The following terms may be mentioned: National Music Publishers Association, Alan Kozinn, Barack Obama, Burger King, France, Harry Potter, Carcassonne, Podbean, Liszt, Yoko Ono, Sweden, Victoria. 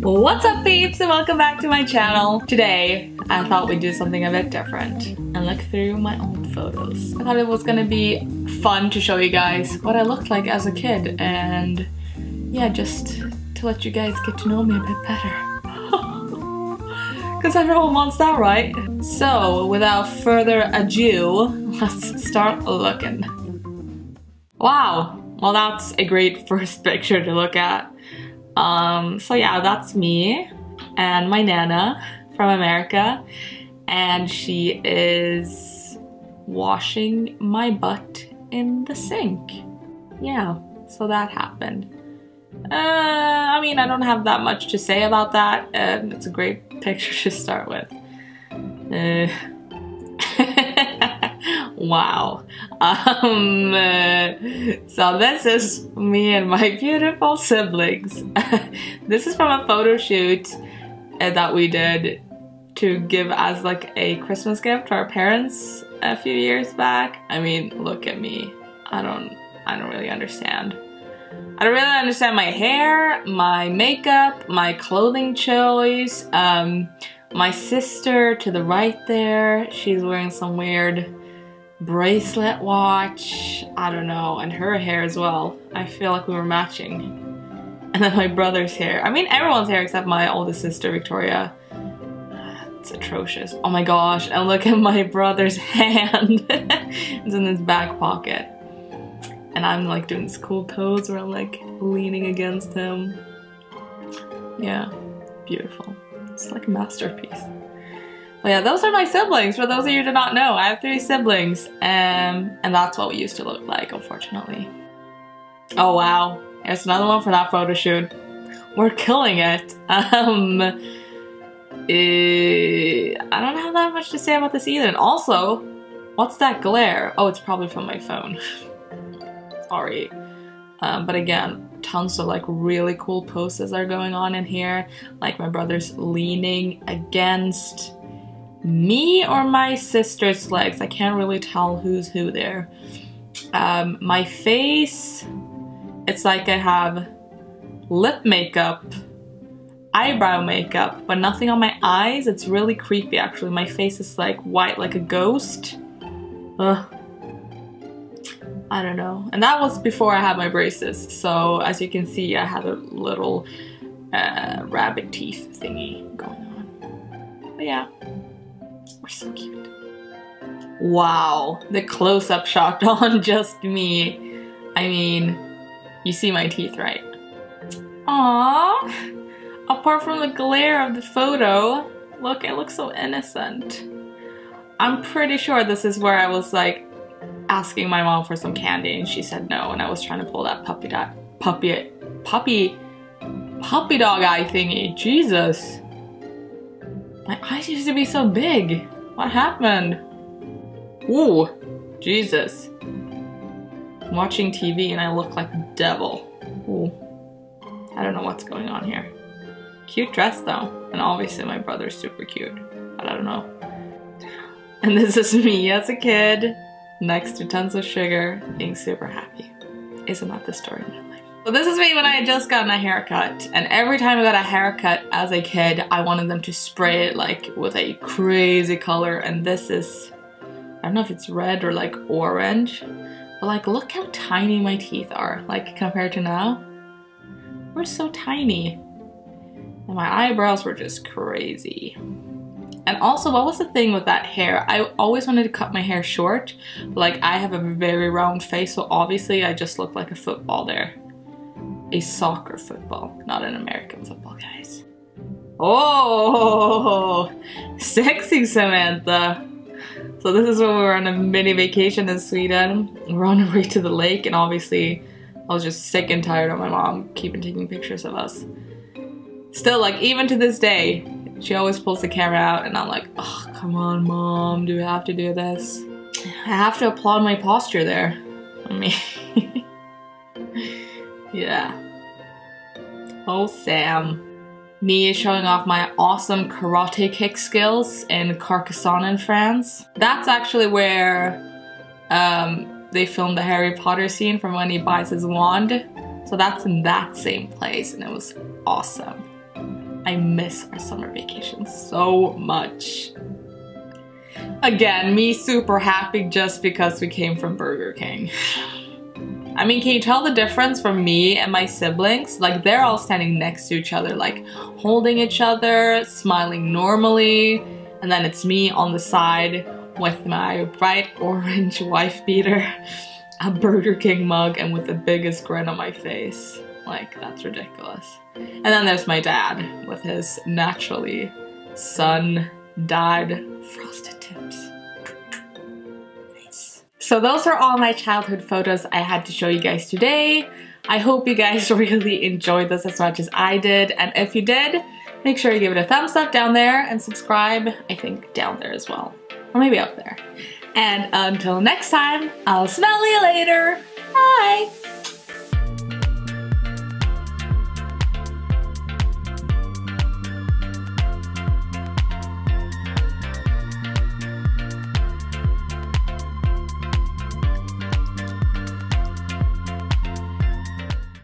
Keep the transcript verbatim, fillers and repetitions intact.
What's up, peeps, and welcome back to my channel. Today, I thought we'd do something a bit different and look through my old photos. I thought it was gonna be fun to show you guys what I looked like as a kid, and yeah, just to let you guys get to know me a bit better. Because everyone wants that, right? So, without further ado, let's start looking. Wow! Well, that's a great first picture to look at. Um, so yeah, that's me and my Nana from America, and she is washing my butt in the sink. Yeah, so that happened. Uh, I mean, I don't have that much to say about that. Um, it's a great picture to start with. Uh. Wow. Um, uh, so this is me and my beautiful siblings. This is from a photo shoot uh, that we did to give as like a Christmas gift to our parents a few years back. I mean, look at me. I don't, I don't really understand. I don't really understand my hair, my makeup, my clothing choice. Um, my sister to the right there, she's wearing some weird bracelet watch, I don't know, and her hair as well. I feel like we were matching. And then my brother's hair. I mean, everyone's hair except my oldest sister, Victoria. It's atrocious. Oh my gosh, and look at my brother's hand. It's in his back pocket. And I'm like doing this cool pose where I'm like leaning against him. Yeah, beautiful. It's like a masterpiece. Well, yeah, those are my siblings, for those of you who do not know. I have three siblings, um, and that's what we used to look like, unfortunately. Oh wow, there's another one for that photo shoot. We're killing it. Um, eh, I don't have that much to say about this either. And also, what's that glare? Oh, it's probably from my phone. Sorry. Um, but again, tons of like really cool poses are going on in here. Like my brother's leaning against me or my sister's legs. I can't really tell who's who there. Um, my face, it's like I have lip makeup, eyebrow makeup, but nothing on my eyes. It's really creepy actually. My face is like white like a ghost. Ugh. I don't know. And that was before I had my braces. So as you can see, I had a little uh, rabbit teeth thingy going on. But yeah. We're so cute. Wow, the close-up shot on just me. I mean, you see my teeth, right? Aww. Apart from the glare of the photo, look, I look so innocent. I'm pretty sure this is where I was like asking my mom for some candy and she said no, and I was trying to pull that puppy dog, puppy, puppy, puppy dog eye thingy. Jesus. My eyes used to be so big. What happened? Ooh, Jesus. I'm watching T V and I look like the devil. Ooh. I don't know what's going on here. Cute dress though. And obviously my brother's super cute. But I don't know. And this is me as a kid, next to tons of sugar, being super happy. Isn't that the story? So this is me when I had just gotten a haircut, and every time I got a haircut as a kid, I wanted them to spray it like with a crazy color, and this is, I don't know if it's red or like orange, but like look how tiny my teeth are, like compared to now. We're so tiny. And my eyebrows were just crazy. And also, what was the thing with that hair? I always wanted to cut my hair short, but like I have a very round face, so obviously I just look like a football there. A soccer football, not an American football, guys. Oh, sexy Samantha. So this is when we were on a mini vacation in Sweden. We were on our way to the lake, and obviously I was just sick and tired of my mom keeping taking pictures of us. Still, like even to this day, she always pulls the camera out and I'm like, oh, come on mom, do we have to do this? I have to applaud my posture there. I mean, yeah. Oh, Sam. Me showing off my awesome karate kick skills in Carcassonne in France. That's actually where um, they filmed the Harry Potter scene from when he buys his wand. So that's in that same place, and it was awesome. I miss our summer vacation so much. Again, me super happy just because we came from Burger King. I mean, can you tell the difference from me and my siblings? Like, they're all standing next to each other, like holding each other, smiling normally, and then it's me on the side with my bright orange wife beater, a Burger King mug, and with the biggest grin on my face. Like, that's ridiculous. And then there's my dad with his naturally sun-dyed frosted tips. Nice. So those are all my childhood photos I had to show you guys today. I hope you guys really enjoyed this as much as I did, and if you did, make sure you give it a thumbs up down there and subscribe, I think down there as well. Or maybe up there. And until next time, I'll smell you later. Bye!